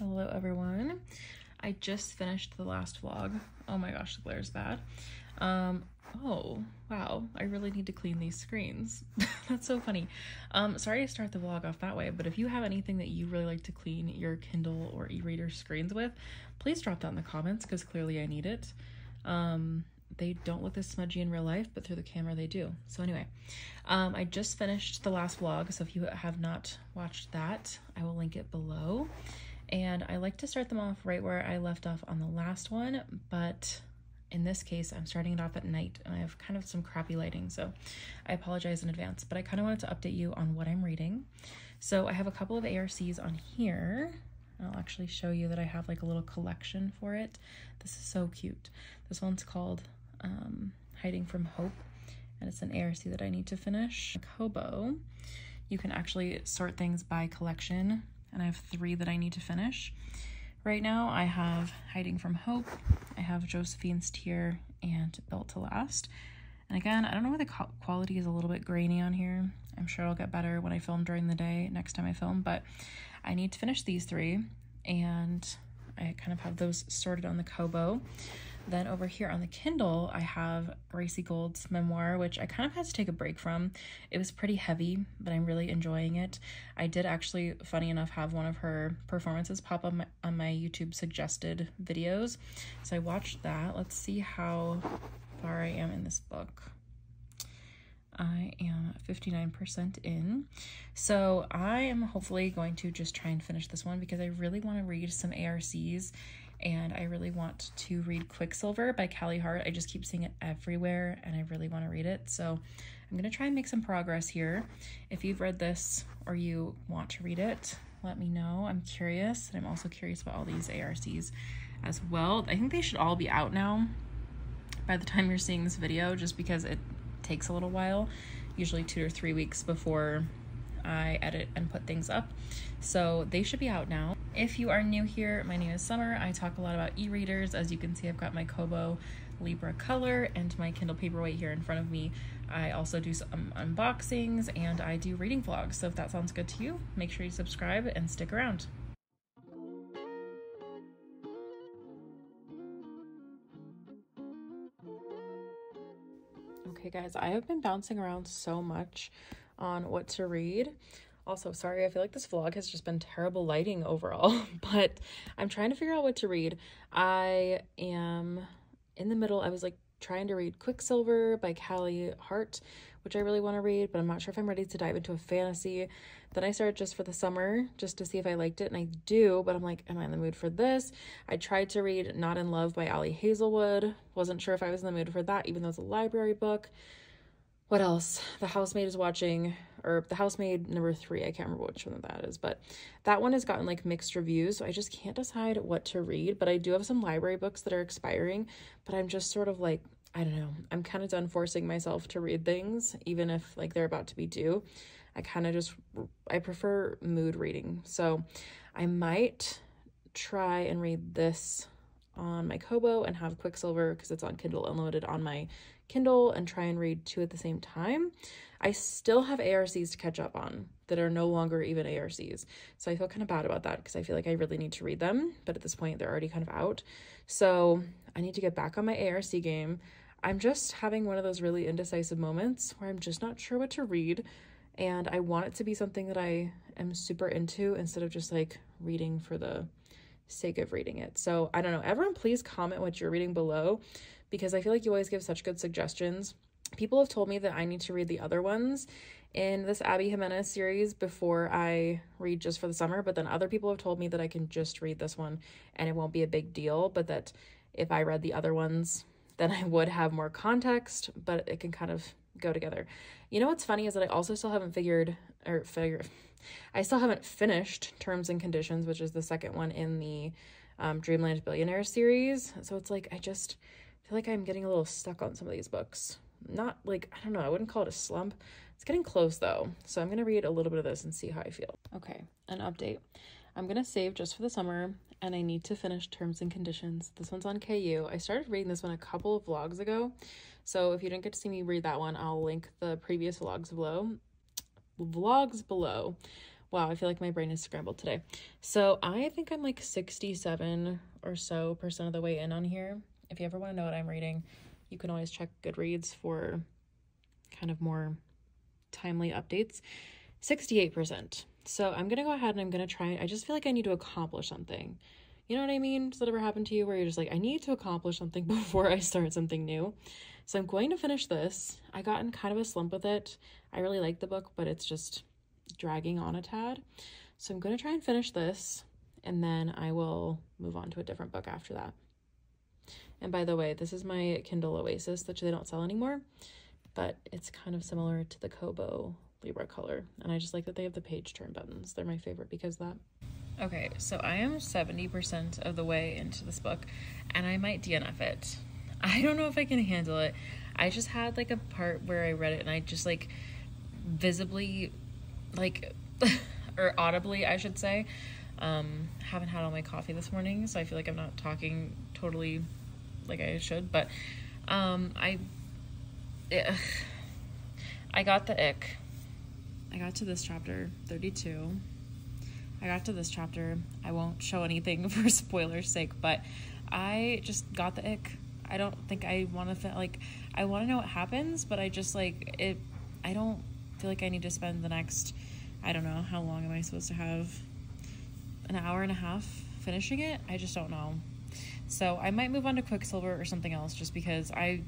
Hello everyone. I just finished the last vlog. Oh my gosh, the glare is bad. Oh wow, I really need to clean these screens. That's so funny. Sorry to start the vlog off that way, but if you have anything that you really like to clean your Kindle or e-reader screens with, please drop that in the comments because clearly I need it. They don't look this smudgy in real life, but through the camera they do. So anyway, I just finished the last vlog, so if you have not watched that, I will link it below. And I like to start them off right where I left off on the last one, but in this case, I'm starting it off at night, and I have kind of some crappy lighting, so I apologize in advance, but I kind of wanted to update you on what I'm reading. So I have a couple of ARCs on here. I'll actually show you that I have like a little collection for it. This is so cute. This one's called Hiding from Hope, and it's an ARC that I need to finish. Kobo, you can actually sort things by collection, and I have three that I need to finish. Right now I have Hiding from Hope, I have Josephine's Tear, and Built to Last. And again, I don't know why the quality is a little bit grainy on here. I'm sure it'll get better when I film during the day next time I film, but I need to finish these three, and I kind of have those sorted on the Kobo. Then over here on the Kindle, I have Gracie Gold's memoir, which I kind of had to take a break from. It was pretty heavy, but I'm really enjoying it. I did actually, funny enough, have one of her performances pop up on my YouTube suggested videos. So I watched that. Let's see how far I am in this book. I am 59% in. So I am hopefully going to just try and finish this one because I really want to read some ARCs, and I really want to read Quicksilver by Callie Hart. I just keep seeing it everywhere and I really want to read it. So I'm going to try and make some progress here. If you've read this or you want to read it, let me know. I'm curious, and I'm also curious about all these ARCs as well. I think they should all be out now by the time you're seeing this video, just because it takes a little while, usually 2 to 3 weeks before I edit and put things up. So they should be out now. If you are new here, my name is Summer. I talk a lot about e-readers. As you can see, I've got my Kobo Libra Color and my Kindle Paperwhite here in front of me. I also do some unboxings, and I do reading vlogs. So if that sounds good to you, make sure you subscribe and stick around. Okay guys, I have been bouncing around so much on what to read. Also, sorry, I feel like this vlog has just been terrible lighting overall, but I'm trying to figure out what to read. I am in the middle. I was like trying to read Quicksilver by Callie Hart, which I really want to read, but I'm not sure if I'm ready to dive into a fantasy. Then I started Just for the Summer just to see if I liked it, and I do, but I'm like, am I in the mood for this? I tried to read Not in Love by Allie Hazelwood. Wasn't sure if I was in the mood for that, even though it's a library book. What else? The Housemaid is Watching, or The Housemaid #3. I can't remember which one that is, but that one has gotten like mixed reviews, so I just can't decide what to read. But I do have some library books that are expiring, but I'm just sort of like, I don't know. I'm kind of done forcing myself to read things, even if like they're about to be due. I kind of just, I prefer mood reading. So I might try and read this on my Kobo and have Quicksilver, because it's on Kindle Unlimited, on my Kindle, and try and read two at the same time. I still have ARCs to catch up on that are no longer even ARCs. So I feel kind of bad about that because I feel like I really need to read them, but at this point they're already kind of out. So I need to get back on my ARC game. I'm just having one of those really indecisive moments where I'm just not sure what to read, and I want it to be something that I am super into instead of just like reading for the sake of reading it. So I don't know. Everyone please comment what you're reading below, because I feel like you always give such good suggestions. People have told me that I need to read the other ones in this Abby Jimenez series before I read Just for the Summer, but then other people have told me that I can just read this one and it won't be a big deal, but that if I read the other ones, then I would have more context, but it can kind of go together. You know what's funny is that I also still haven't I still haven't finished Terms and Conditions, which is the second one in the Dreamland Billionaire series. So it's like, I just feel like I'm getting a little stuck on some of these books. Not like, I don't know, I wouldn't call it a slump. It's getting close though. So I'm going to read a little bit of this and see how I feel. Okay, an update. I'm going to save Just for the Summer, and I need to finish Terms and Conditions. This one's on KU. I started reading this one a couple of vlogs ago, so if you didn't get to see me read that one, I'll link the previous vlogs below. Wow, I feel like my brain is scrambled today. So I think I'm like 67 or so % of the way in on here. If you ever want to know what I'm reading, you can always check Goodreads for kind of more timely updates. 68%. So I'm going to go ahead and I'm going to try. I just feel like I need to accomplish something. You know what I mean? Does that ever happen to you where you're just like, I need to accomplish something before I start something new? So I'm going to finish this. I got in kind of a slump with it. I really like the book, but it's just dragging on a tad. So I'm going to try and finish this, and then I will move on to a different book after that. And by the way, this is my Kindle Oasis, which they don't sell anymore, but it's kind of similar to the Kobo Libra Color, and I just like that they have the page turn buttons. They're my favorite because of that. Okay, so I am 70% of the way into this book, and I might DNF it. I don't know if I can handle it. I just had like a part where I read it and I just like visibly like or audibly, I should say. Haven't had all my coffee this morning, so I feel like I'm not talking totally like I should, but I got the ick. I got to this chapter 32. I got to this chapter. I won't show anything for spoilers' sake, but I just got the ick. I don't think I want to like. I want to know what happens, but I just like it. I don't feel like I need to spend the next. I don't know how long am I supposed to have? An hour and a half finishing it. I just don't know. So I might move on to Quicksilver or something else, just because I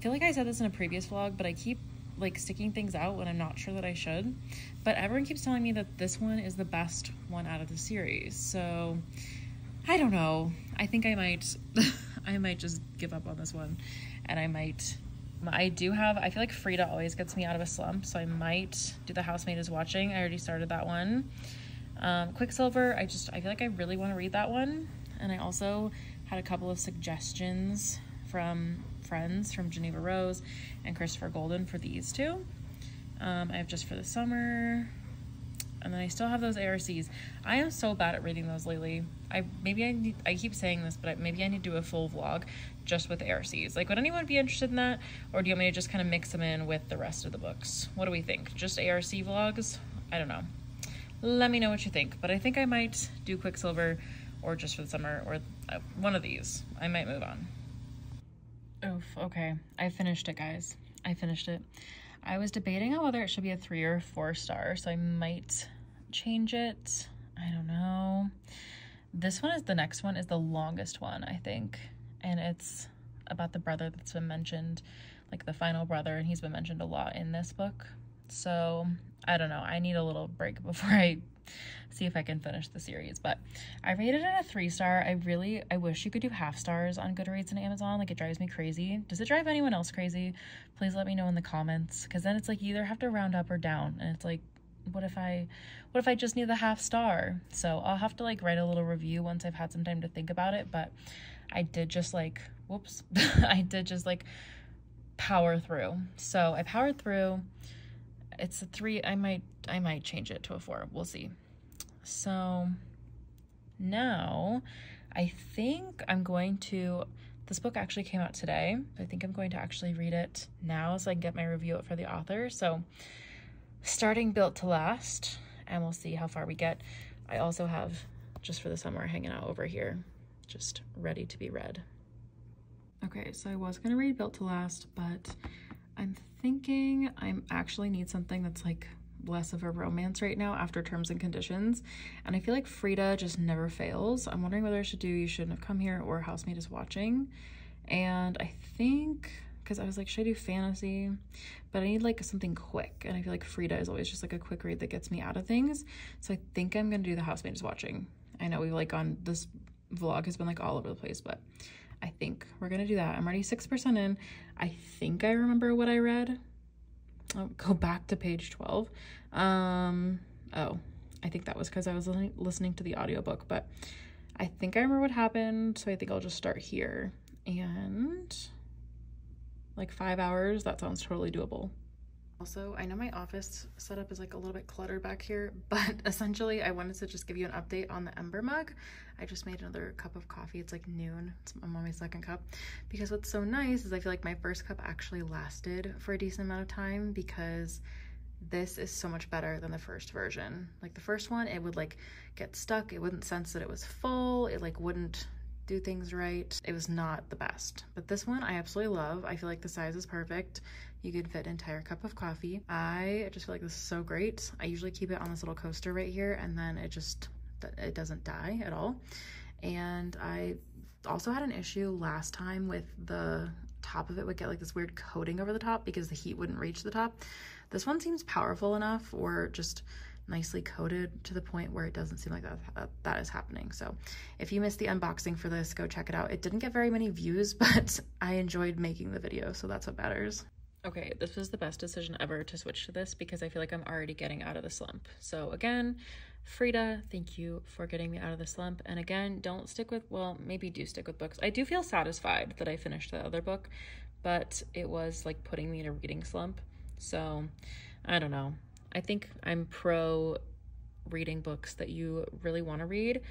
feel like I said this in a previous vlog, but I keep like sticking things out when I'm not sure that I should, but everyone keeps telling me that this one is the best one out of the series, so I don't know. I think I might I might just give up on this one, and I feel like Frida always gets me out of a slump, so I might do The Housemaid is Watching. I already started that one. Quicksilver, I feel like I really want to read that one, and I also had a couple of suggestions from friends, from Geneva Rose and Christopher Golden, for these two. I have Just for the Summer, and then I still have those ARCs. I am so bad at reading those lately. I keep saying this, but maybe I need to do a full vlog just with ARCs. Like, would anyone be interested in that, or do you want me to just kind of mix them in with the rest of the books? What do we think? Just ARC vlogs? I don't know. Let me know what you think, but I think I might do Quicksilver or Just for the Summer or one of these. I might move on. Oof, okay. I finished it, guys. I finished it. I was debating on whether it should be a 3 or 4 star, so I might change it. I don't know. The next one is the longest one, I think, and it's about the brother that's been mentioned, like the final brother, and he's been mentioned a lot in this book. So I don't know. I need a little break before I see if I can finish the series, but I rated it a 3 star. I wish you could do 1/2 stars on Goodreads and Amazon. Like, it drives me crazy. Does it drive anyone else crazy? Please let me know in the comments, because then it's like you either have to round up or down, and it's like, what if I just need the 1/2 star? So I'll have to like write a little review once I've had some time to think about it, but I did just like, whoops, I did just like power through. So I powered through. It's a 3. I might change it to a 4. We'll see. So now I think I'm going to, this book actually came out today. I think I'm going to actually read it now so I can get my review up for the author. So starting Built to Last, and we'll see how far we get. I also have Just for the Summer hanging out over here, just ready to be read. Okay, so I was going to read Built to Last, but I'm thinking I actually need something that's like less of a romance right now after Terms and Conditions, and I feel like Frida just never fails. I'm wondering whether I should do You Shouldn't Have Come Here or Housemaid is Watching, and I think, because I was like, should I do fantasy? But I need like something quick, and I feel like Frida is always just like a quick read that gets me out of things, so I think I'm gonna do The Housemaid is Watching. I know we've like on this vlog has been like all over the place, but I think we're gonna do that. I'm already 6% in. I think I remember what I read. I'll go back to page 12. Oh, I think that was because I was listening to the audiobook, but I think I remember what happened, so I think I'll just start here. And like 5 hours, that sounds totally doable. Also, I know my office setup is like a little bit cluttered back here, but essentially I wanted to just give you an update on the Ember mug. I just made another cup of coffee. It's like noon. I'm on my second cup, because what's so nice is I feel like my first cup actually lasted for a decent amount of time, because This is so much better than the first version. Like the first one, it would like get stuck. It wouldn't sense that it was full. It like wouldn't do things right. It was not the best. But this one I absolutely love. I feel like the size is perfect. You can fit an entire cup of coffee. I just feel like this is so great. I usually keep it on this little coaster right here, and then it doesn't die at all. And I also had an issue last time with the top of it would get like this weird coating over the top because the heat wouldn't reach the top. This one seems powerful enough, or just nicely coated to the point where it doesn't seem like that is happening. So if you missed the unboxing for this, go check it out. It didn't get very many views, but I enjoyed making the video, so that's what matters. Okay, this was the best decision ever to switch to this because I feel like I'm already getting out of the slump. So again, Frida, thank you for getting me out of the slump. And again, don't stick with, well, maybe do stick with books. I do feel satisfied that I finished the other book, but it was like putting me in a reading slump. So I don't know. I think I'm pro reading books that you really want to read.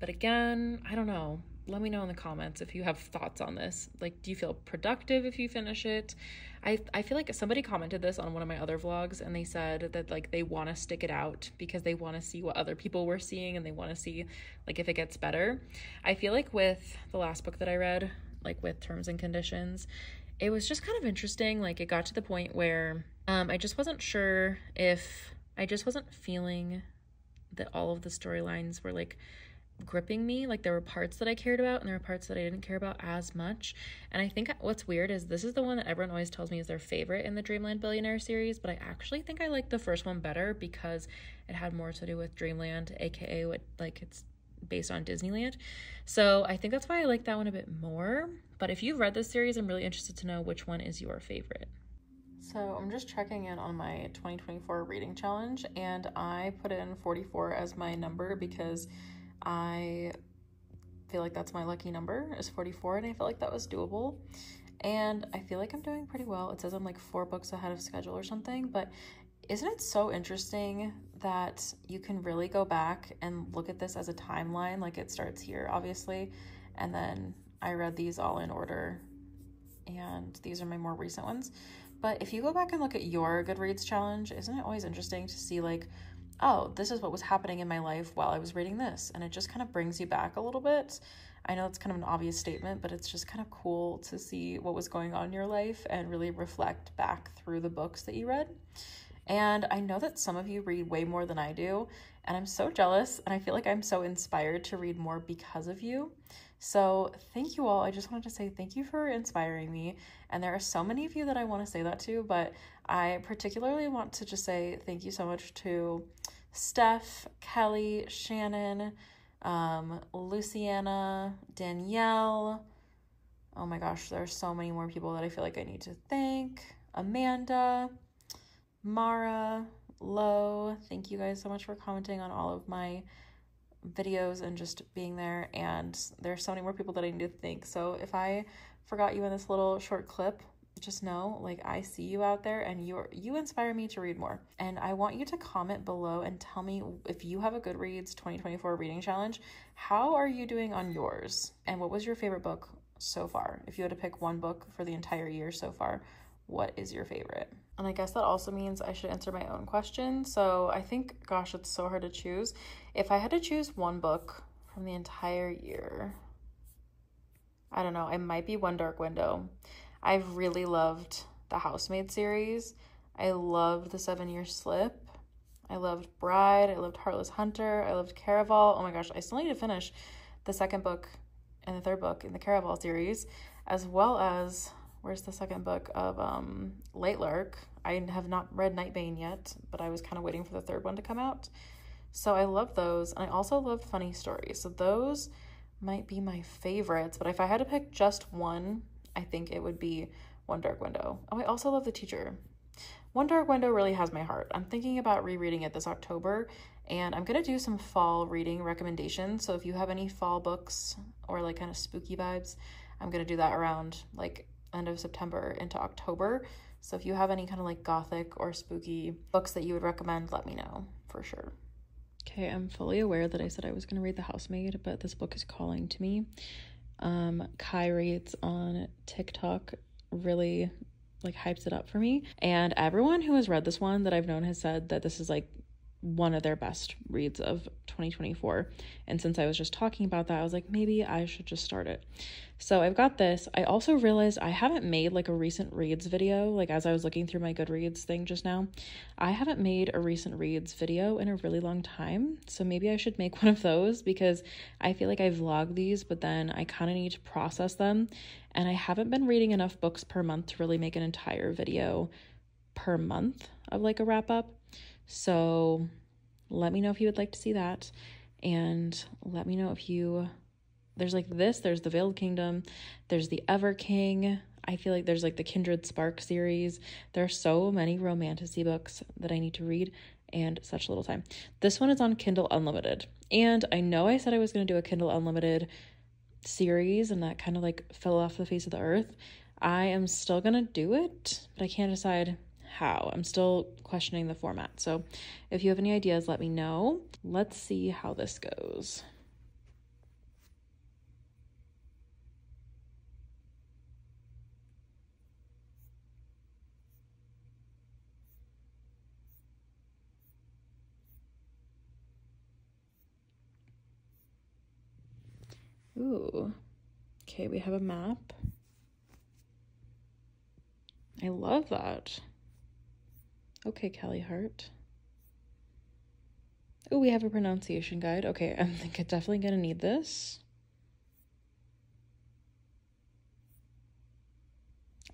But again, I don't know. Let me know in the comments if you have thoughts on this. Like, do you feel productive if you finish it? I feel like somebody commented this on one of my other vlogs, and they said that like they want to stick it out because they want to see what other people were seeing, and they want to see like if it gets better. I feel like with the last book that I read, like with Terms and Conditions, it was just kind of interesting. Like it got to the point where I just wasn't sure if I just wasn't feeling that all of the storylines were like gripping me. Like there were parts that I cared about and there were parts that I didn't care about as much. And I think what's weird is this is the one that everyone always tells me is their favorite in the Dreamland Billionaire series, but I actually think I liked the first one better because it had more to do with Dreamland, aka what like it's based on Disneyland. So I think that's why I like that one a bit more. But if you've read this series, I'm really interested to know which one is your favorite. So I'm just checking in on my 2024 reading challenge, and I put in 44 as my number because I feel like that's my lucky number is 44, and I feel like that was doable. And I feel like I'm doing pretty well. It says I'm like 4 books ahead of schedule or something, but isn't it so interesting that you can really go back and look at this as a timeline? Like it starts here, obviously, and then I read these all in order, and these are my more recent ones. But if you go back and look at your Goodreads challenge, isn't it always interesting to see like, oh, this is what was happening in my life while I was reading this, and it just kind of brings you back a little bit. I know it's kind of an obvious statement, but it's just kind of cool to see what was going on in your life and really reflect back through the books that you read. And I know that some of you read way more than I do, and I'm so jealous, and I feel like I'm so inspired to read more because of you. So thank you all. I just wanted to say thank you for inspiring me, and there are so many of you that I want to say that to, but I particularly want to just say thank you so much to Steph, Kelly, Shannon, Luciana, Danielle, oh my gosh, there are so many more people that I feel like I need to thank, Amanda, Mara, Lo, thank you guys so much for commenting on all of my videos and just being there. And there's so many more people that I need to thank. So if I forgot you in this little short clip, just know like I see you out there, and you inspire me to read more. And I want you to comment below and tell me if you have a Goodreads 2024 reading challenge, how are you doing on yours? And what was your favorite book so far? If you had to pick one book for the entire year so far, what is your favorite? And I guess that also means I should answer my own question. So I think, gosh, it's so hard to choose. If I had to choose one book from the entire year, I don't know, it might be One Dark Window. I've really loved the Housemaid series. I loved the 7-Year Slip. I loved Bride. I loved Heartless Hunter. I loved Caraval. Oh my gosh, I still need to finish the second book and the third book in the Caraval series, as well as... where's the second book of Lightlark? I have not read Nightbane yet, but I was kind of waiting for the third one to come out. So I love those. And I also love Funny Stories. So those might be my favorites. But if I had to pick just one, I think it would be One Dark Window. Oh, I also love The Teacher. One Dark Window really has my heart. I'm thinking about rereading it this October. And I'm going to do some fall reading recommendations. So if you have any fall books or like kind of spooky vibes, I'm going to do that around like... end of September into October. So if you have any kind of like gothic or spooky books that you would recommend, let me know for sure. Okay, I'm fully aware that I said I was going to read The Housemaid, but this book is calling to me. Kai Reads on TikTok really like hypes it up for me. And everyone who has read this one that I've known has said that this is like one of their best reads of 2024. And since I was just talking about that, I was like, maybe I should just start it. So I've got this. I also realized I haven't made like a recent reads video. Like as I was looking through my Goodreads thing just now, I haven't made a recent reads video in a really long time. So maybe I should make one of those, because I feel like I vlog these, but then I kind of need to process them. And I haven't been reading enough books per month to really make an entire video per month of like a wrap up. So let me know if you would like to see that, and let me know if you, there's like this, there's The Veiled Kingdom, there's The Ever King. I feel like there's like the Kindred Spark series. There are so many romantasy books that I need to read and such little time. This one is on Kindle Unlimited, and I know I said I was going to do a Kindle Unlimited series and that kind of like fell off the face of the earth. I am still going to do it, but I can't decide how. I'm still questioning the format. So if you have any ideas, let me know. Let's see how this goes. Ooh, okay, we have a map. I love that. Okay, Callie Hart. Oh, we have a pronunciation guide. Okay, I think I'm definitely gonna need this.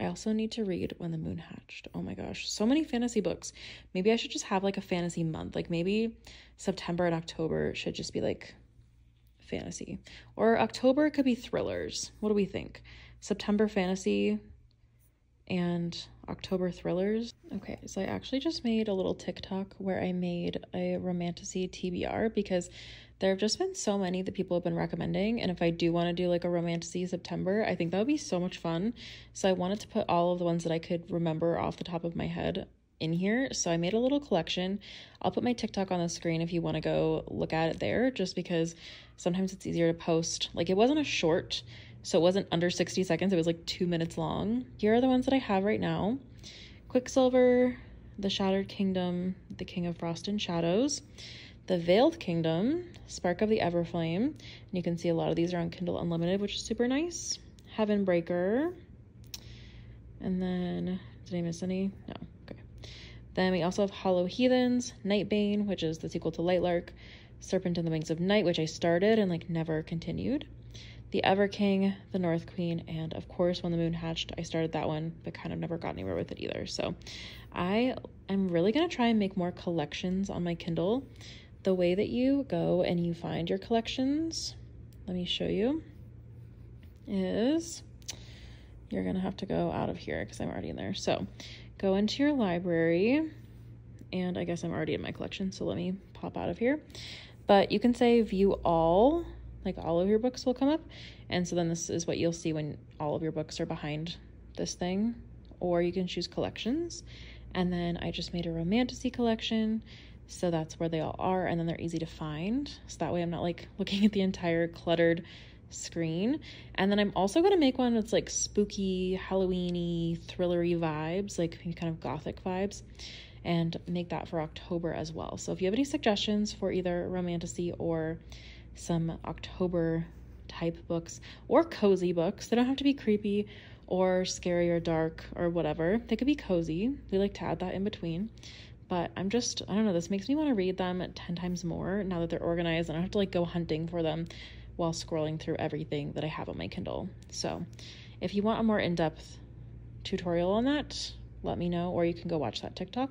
I also need to read When the Moon Hatched. Oh my gosh, so many fantasy books. Maybe I should just have like a fantasy month. Like maybe September and October should just be like fantasy. Or October could be thrillers. What do we think? September fantasy and October thrillers. Okay, so I actually just made a little TikTok where I made a romantasy TBR, because there have just been so many that people have been recommending, and if I do want to do like a romantasy September, I think that would be so much fun. So I wanted to put all of the ones that I could remember off the top of my head in here, so I made a little collection. I'll put my TikTok on the screen if you want to go look at it there, just because sometimes it's easier to post. Like it wasn't a short, so it wasn't under 60 seconds. It was like 2 minutes long. Here are the ones that I have right now. Quicksilver, The Shattered Kingdom, The King of Frost and Shadows, The Veiled Kingdom, Spark of the Everflame. And you can see a lot of these are on Kindle Unlimited, which is super nice. Heavenbreaker. And then, did I miss any? No, okay. Then we also have Hollow Heathens, Nightbane, which is the sequel to Lightlark, Serpent in the Wings of Night, which I started and like never continued. The Ever King, The North Queen, and of course, When the Moon Hatched. I started that one, but kind of never got anywhere with it either. So I'm really going to try and make more collections on my Kindle. The way that you go and you find your collections, let me show you, is you're going to have to go out of here because I'm already in there. So go into your library, and I guess I'm already in my collection, so let me pop out of here. But you can say view all. Like all of your books will come up. And so then this is what you'll see when all of your books are behind this thing, or you can choose collections. And then I just made a romantasy collection. So that's where they all are. And then they're easy to find. So that way I'm not like looking at the entire cluttered screen. And then I'm also going to make one that's like spooky, Halloween-y, thrillery vibes, like kind of gothic vibes, and make that for October as well. So if you have any suggestions for either romantasy or some October type books or cozy books, they don't have to be creepy or scary or dark or whatever. They could be cozy. We like to add that in between, but I don't know, this makes me want to read them 10 times more now that they're organized and I don't have to like go hunting for them while scrolling through everything that I have on my Kindle. So if you want a more in-depth tutorial on that, let me know, or you can go watch that TikTok.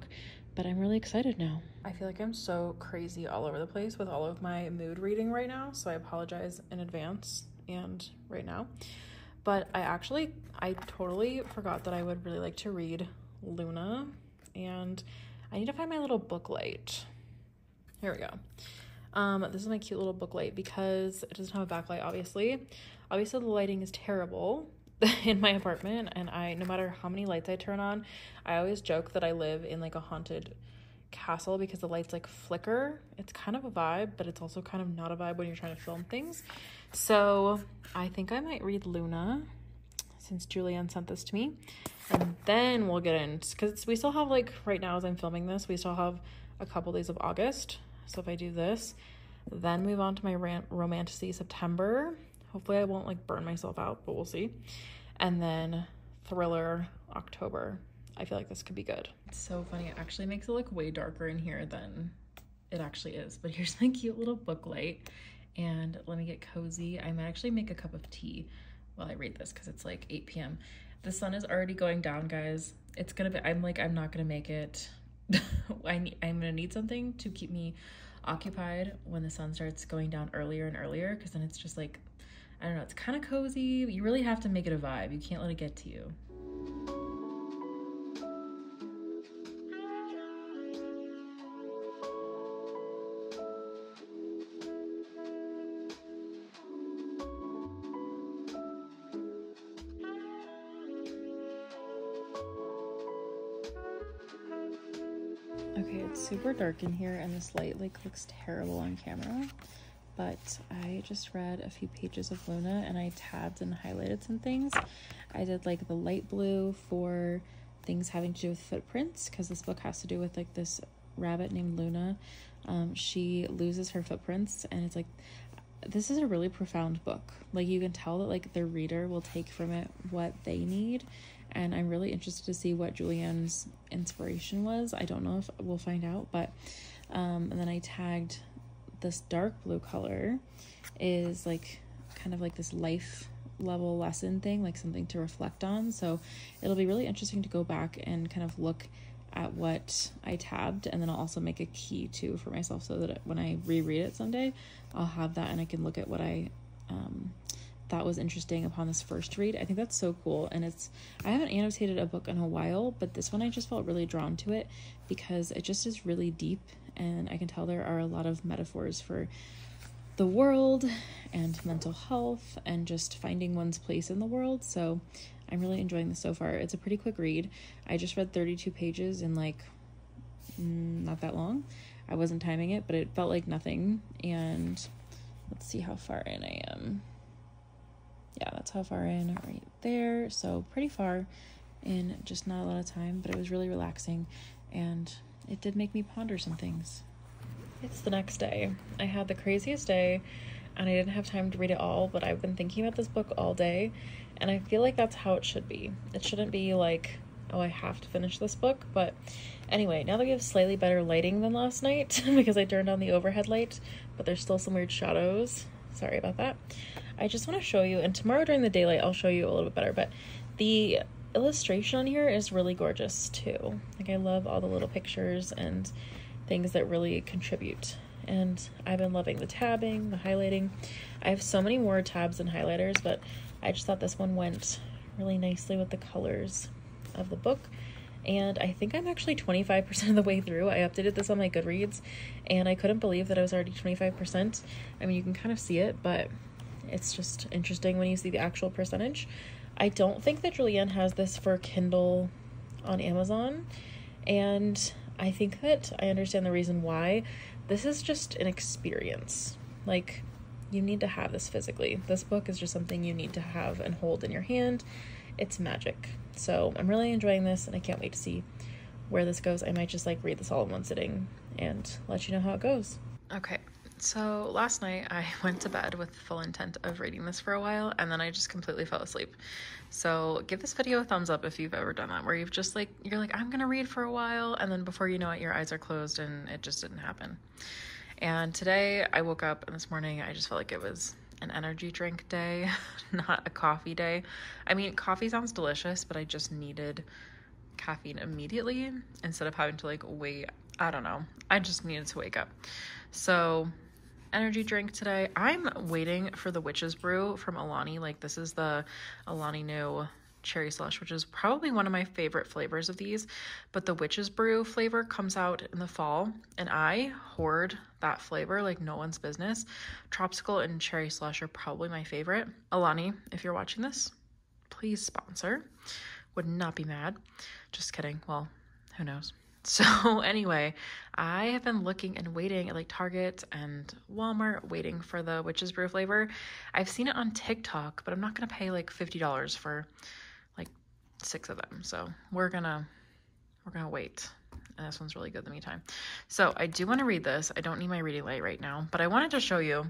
But I'm really excited now. I feel like I'm so crazy all over the place with all of my mood reading right now, so I apologize in advance and right now. But I totally forgot that I would really like to read Luna, and I need to find my little book light. Here we go. This is my cute little book light because it doesn't have a backlight, obviously. Obviously, the lighting is terrible in my apartment, and no matter how many lights I turn on, I always joke that I live in like a haunted castle because the lights like flicker. It's kind of a vibe, but it's also kind of not a vibe when you're trying to film things. So I think I might read Luna. since Julianne sent this to me. And then we'll get in, because we still have, like, right now as I'm filming this, we still have a couple days of August. So if I do this, then move on to my romantasy September. Hopefully I won't, like, burn myself out, but we'll see. And then thriller October. I feel like this could be good. It's so funny. It actually makes it look way darker in here than it actually is. But here's my cute little book light. And let me get cozy. I might actually make a cup of tea while I read this because it's like 8 p.m. The sun is already going down, guys. It's gonna be, I'm not gonna make it. I'm gonna need something to keep me occupied when the sun starts going down earlier and earlier, because then it's just like, I don't know, it's kind of cozy. You really have to make it a vibe. You can't let it get to you. Okay, it's super dark in here and this light like looks terrible on camera, but I just read a few pages of Luna and I tabbed and highlighted some things. I did like the light blue for things having to do with footprints, because this book has to do with like this rabbit named Luna. She loses her footprints, and it's like, this is a really profound book. Like, you can tell that like the reader will take from it what they need. And I'm really interested to see what Julianne's inspiration was. I don't know if we'll find out, but and then I tagged this dark blue color is like kind of like this life level lesson thing, like something to reflect on. So it'll be really interesting to go back and kind of look at what I tabbed, and then I'll also make a key too for myself so that when I reread it someday, I'll have that and I can look at what I thought was interesting upon this first read. I think that's so cool, and it's, I haven't annotated a book in a while, but this one I just felt really drawn to it because it just is really deep, and I can tell there are a lot of metaphors for the world and mental health and just finding one's place in the world. So I'm really enjoying this so far. It's a pretty quick read. I just read 32 pages in like not that long. I wasn't timing it, but it felt like nothing. And let's see how far in I am. Yeah, that's how far in, right there. So pretty far in, just not a lot of time, but it was really relaxing and it did make me ponder some things. It's the next day. I had the craziest day and I didn't have time to read it all, but I've been thinking about this book all day and I feel like that's how it should be. It shouldn't be like, oh, I have to finish this book. But anyway, now that we have slightly better lighting than last night because I turned on the overhead light, but there's still some weird shadows. Sorry about that. I just want to show you, and tomorrow during the daylight I'll show you a little bit better, but the illustration on here is really gorgeous too. Like, I love all the little pictures and things that really contribute, and I've been loving the tabbing, the highlighting. I have so many more tabs and highlighters, but I just thought this one went really nicely with the colors of the book. And I think I'm actually 25% of the way through. I updated this on my Goodreads and I couldn't believe that I was already 25%. I mean, you can kind of see it, but it's just interesting when you see the actual percentage. I don't think that Julianne has this for Kindle on Amazon, and I think that I understand the reason why. This is just an experience. Like, you need to have this physically. This book is just something you need to have and hold in your hand. It's magic. So I'm really enjoying this and I can't wait to see where this goes. I might just like read this all in one sitting and let you know how it goes. Okay, so last night I went to bed with full intent of reading this for a while, and then I just completely fell asleep. So give this video a thumbs up if you've ever done that, where you've just like, you're like, I'm gonna read for a while, and then before you know it, your eyes are closed and it just didn't happen. And today I woke up, and this morning I just felt like it was an energy drink day, not a coffee day. I mean, coffee sounds delicious, but I just needed caffeine immediately instead of having to like wait. I don't know. I just needed to wake up. So energy drink today. I'm waiting for the Witch's Brew from Alani. Like, this is the Alani new cherry slush, which is probably one of my favorite flavors of these, but the Witch's Brew flavor comes out in the fall, and I hoard that flavor like no one's business. Tropical and cherry slush are probably my favorite. Alani, if you're watching this, please sponsor. Would not be mad. Just kidding. Well, who knows? So anyway, I have been looking and waiting at like Target and Walmart, waiting for the Witch's Brew flavor. I've seen it on TikTok, but I'm not going to pay like $50 for like 6 of them. So we're going to wait. And this one's really good in the meantime. So I do want to read this. I don't need my reading light right now, but I wanted to show you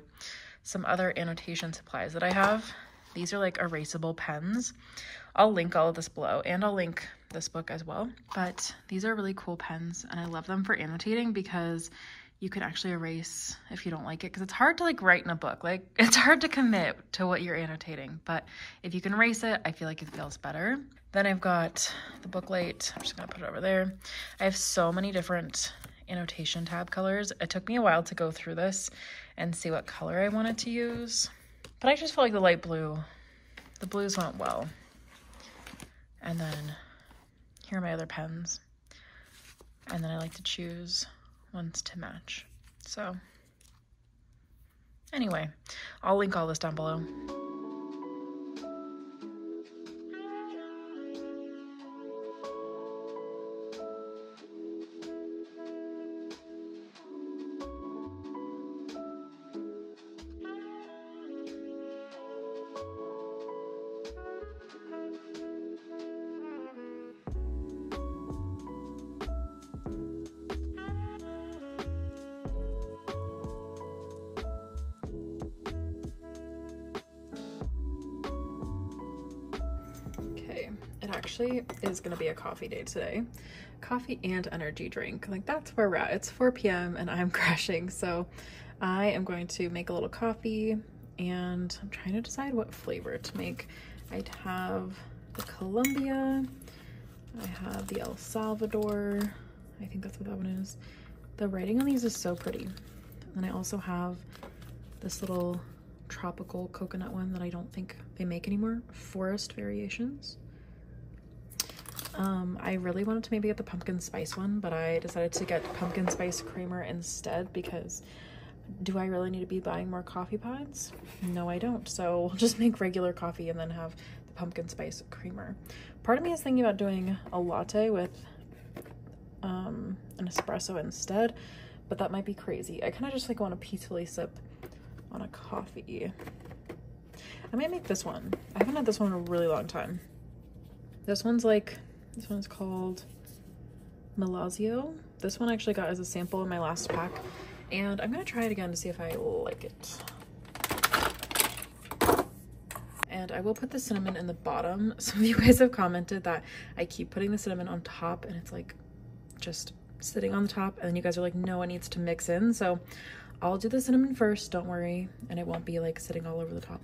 some other annotation supplies that I have. These are like erasable pens. I'll link all of this below, and I'll link this book as well. But these are really cool pens, and I love them for annotating because you can actually erase if you don't like it, because it's hard to like write in a book. Like it's hard to commit to what you're annotating, but if you can erase it, I feel like it feels better. Then I've got the book light. I'm just gonna put it over there. I have so many different annotation tab colors. It took me a while to go through this and see what color I wanted to use, but I just feel like the light blue, the blues went well. And then here are my other pens. And then I like to choose ones to match. So anyway, I'll link all this down below. Actually is gonna be a coffee day today. Coffee and energy drink. Like that's where we're at. It's 4 p.m. and I'm crashing, so I am going to make a little coffee, and I'm trying to decide what flavor to make. I'd have the Colombia, I have the El Salvador, I think that's what that one is. The writing on these is so pretty. And then I also have this little tropical coconut one that I don't think they make anymore, Forest Variations. I really wanted to maybe get the pumpkin spice one, but I decided to get pumpkin spice creamer instead because do I really need to be buying more coffee pods? No, I don't. So we'll just make regular coffee and then have the pumpkin spice creamer. Part of me is thinking about doing a latte with an espresso instead, but that might be crazy. I kind of just like want to peacefully sip on a coffee. I might make this one. I haven't had this one in a really long time. This one's called Melazio. This one I actually got as a sample in my last pack, and I'm gonna try it again to see if I like it. And I will put the cinnamon in the bottom. Some of you guys have commented that I keep putting the cinnamon on top and it's like just sitting on the top, and you guys are like, no, it needs to mix in. So I'll do the cinnamon first, don't worry, and it won't be like sitting all over the top.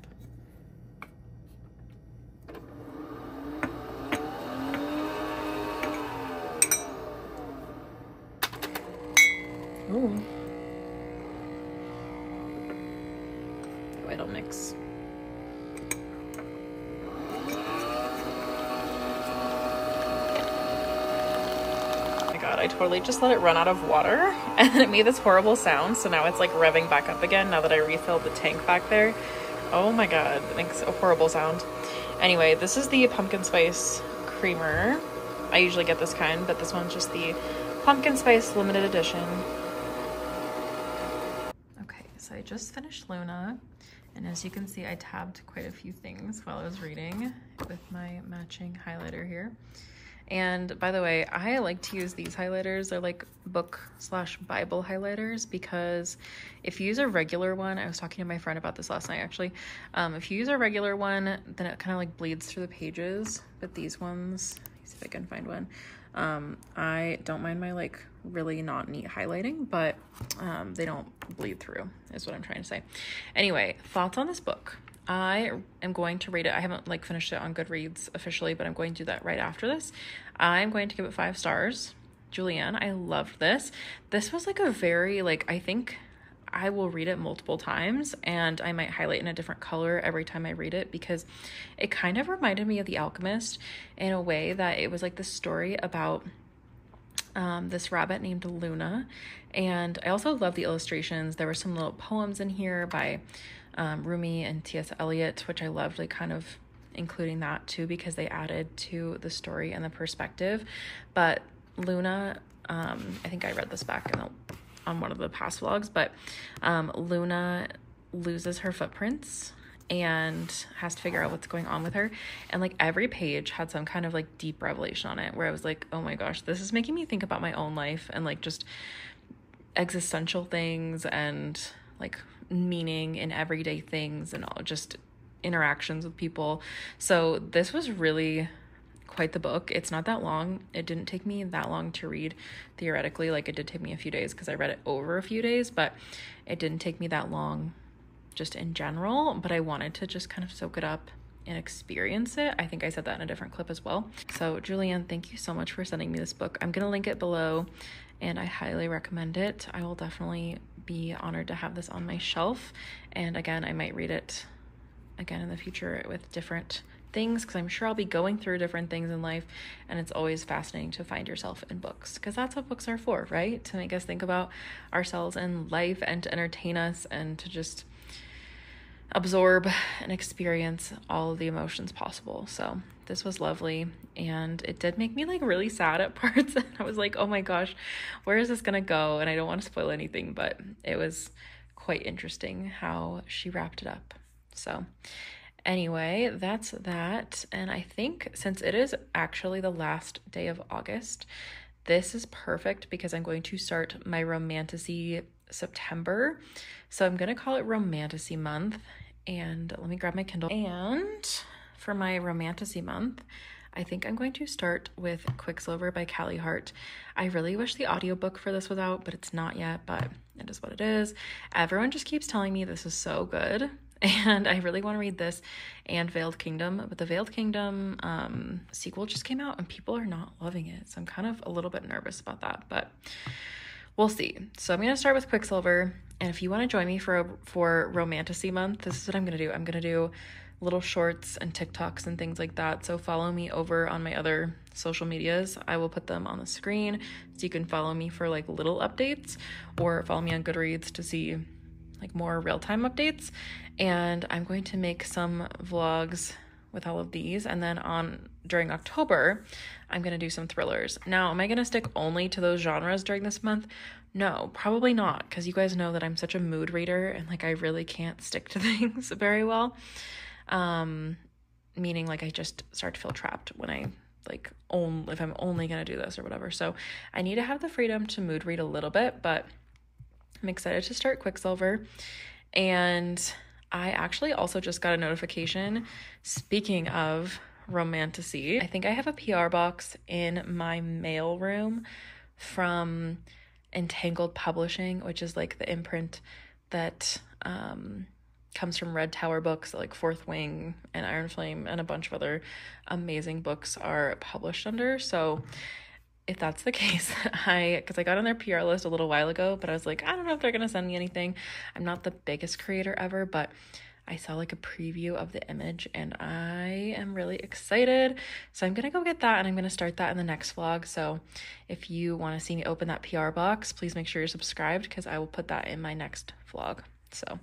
Ooh. Oh, it'll mix. Oh my god, I totally just let it run out of water and it made this horrible sound, so now it's like revving back up again now that I refilled the tank back there. Oh my god, it makes a horrible sound. Anyway, this is the pumpkin spice creamer. I usually get this kind, but this one's just the pumpkin spice limited edition. I just finished Luna, and as you can see, I tabbed quite a few things while I was reading with my matching highlighter here. And by the way, I like to use these highlighters. They're like book/Bible highlighters, because if you use a regular one, I was talking to my friend about this last night actually, if you use a regular one, then it kind of like bleeds through the pages. But these ones, let's see if I can find one. I don't mind my like really not neat highlighting, but they don't bleed through is what I'm trying to say. Anyway, thoughts on this book. I am going to rate it. I haven't like finished it on Goodreads officially, but I'm going to do that right after this. I'm going to give it 5 stars. Julianne, I loved this. This was like a very like, I think I will read it multiple times, and I might highlight in a different color every time I read it, because it kind of reminded me of The Alchemist in a way that it was like this story about this rabbit named Luna. And I also love the illustrations. There were some little poems in here by Rumi and T.S. Eliot, which I loved, like kind of including that too, because they added to the story and the perspective. But Luna, I think I read this back in on one of the past vlogs, but Luna loses her footprints and has to figure out what's going on with her, and like every page had some kind of like deep revelation on it where I was like, oh my gosh, this is making me think about my own life and like just existential things and like meaning in everyday things and all just interactions with people. So this was really quite the book. It's not that long. It didn't take me that long to read theoretically. Like it did take me a few days because I read it over a few days, but it didn't take me that long just in general, but I wanted to just kind of soak it up and experience it. I think I said that in a different clip as well. So Julianne, thank you so much for sending me this book. I'm gonna link it below and I highly recommend it. I will definitely be honored to have this on my shelf. And again, I might read it again in the future with different things because I'm sure I'll be going through different things in life, and it's always fascinating to find yourself in books because that's what books are for, right? To make us think about ourselves in life and to entertain us and to just absorb and experience all of the emotions possible. So this was lovely, and it did make me like really sad at parts. I was like, oh my gosh, where is this gonna go? And I don't want to spoil anything, but it was quite interesting how she wrapped it up. So anyway, that's that. And I think since it is actually the last day of August, this is perfect because I'm going to start my romantasy September. So I'm gonna call it romantasy month. And let me grab my Kindle. And for my romantasy month, I think I'm going to start with Quicksilver by Callie Hart. I really wish the audiobook for this was out, but it's not yet, but it is what it is. Everyone just keeps telling me this is so good, and I really want to read this and Veiled Kingdom, but the Veiled Kingdom sequel just came out and people are not loving it, so I'm kind of a little bit nervous about that, but we'll see. So I'm going to start with Quicksilver, and if you want to join me for Romantasy Month, this is what I'm going to do. I'm going to do little shorts and TikToks and things like that, so follow me over on my other social medias. I will put them on the screen so you can follow me for like little updates, or follow me on Goodreads to see like more real-time updates. And I'm going to make some vlogs with all of these, and then during October I'm gonna do some thrillers. Now, am I gonna stick only to those genres during this month? No, probably not, because you guys know that I'm such a mood reader and like I really can't stick to things very well, meaning like I just start to feel trapped when I like if I'm only gonna do this or whatever. So I need to have the freedom to mood read a little bit, but I'm excited to start Quicksilver. And I actually also just got a notification, speaking of romantasy, I think I have a PR box in my mail room from Entangled Publishing, which is like the imprint that comes from Red Tower Books, like Fourth Wing and Iron Flame and a bunch of other amazing books are published under. So if that's the case, because I got on their PR list a little while ago, but I was like, I don't know if they're gonna send me anything. I'm not the biggest creator ever, but I saw like a preview of the image and I am really excited. So I'm gonna go get that, and I'm gonna start that in the next vlog. So if you wanna see me open that PR box, please make sure you're subscribed because I will put that in my next vlog. So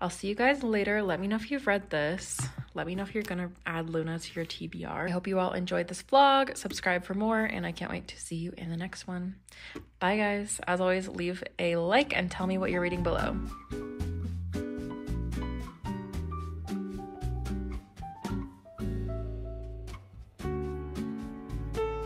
I'll see you guys later. Let me know if you've read this. Let me know if you're gonna add Luna to your TBR. I hope you all enjoyed this vlog. Subscribe for more, and I can't wait to see you in the next one. Bye guys. As always, leave a like and tell me what you're reading below.